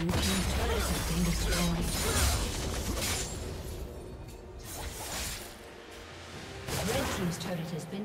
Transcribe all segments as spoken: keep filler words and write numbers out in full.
Blue team's turret has been destroyed. Red team's turret has been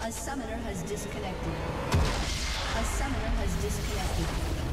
A summoner has disconnected. A summoner has disconnected.